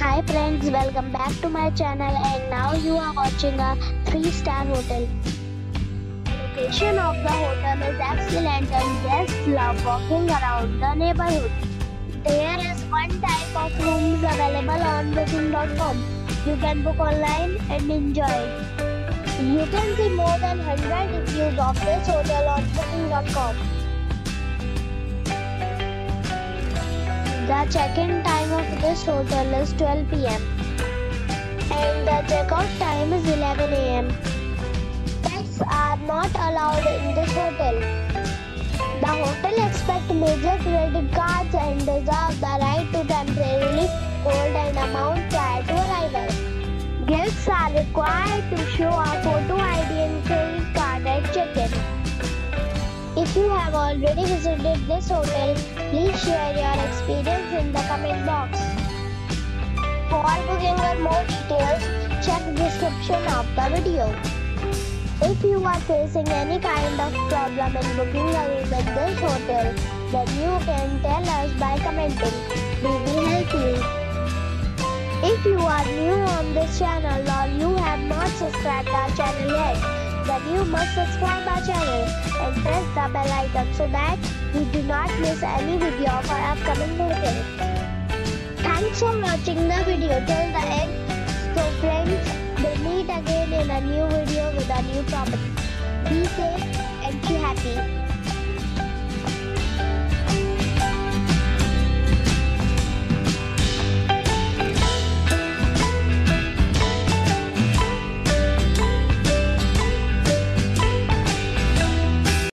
Hi friends, welcome back to my channel and now you are watching a 3-star hotel. The location of the hotel is excellent and guests love walking around the neighborhood. There is one type of rooms available on booking.com. You can book online and enjoy. You can see more than 100 reviews of this hotel on booking.com. The check-in time of this hotel is 12 p.m. and the check-out time is 11 a.m. Pets are not allowed in this hotel. The hotel accepts major credit cards and reserves the right to temporarily hold an amount prior to arrival. Guests are required to show a photo ID and credit card at check-in. If you have already visited this hotel, please share your experience in the comment box. For booking or more details, check description of the video. If you are facing any kind of problem in booking a room at this hotel, then you can tell us by commenting. We will help you. If you are new on this channel or you have not subscribed our channel yet, then you must subscribe our channel and press the bell icon so that you do not miss any video of our upcoming hotel. Thanks for watching the video till the end. So friends, we'll meet again in a new video with a new topic. Be safe and be happy.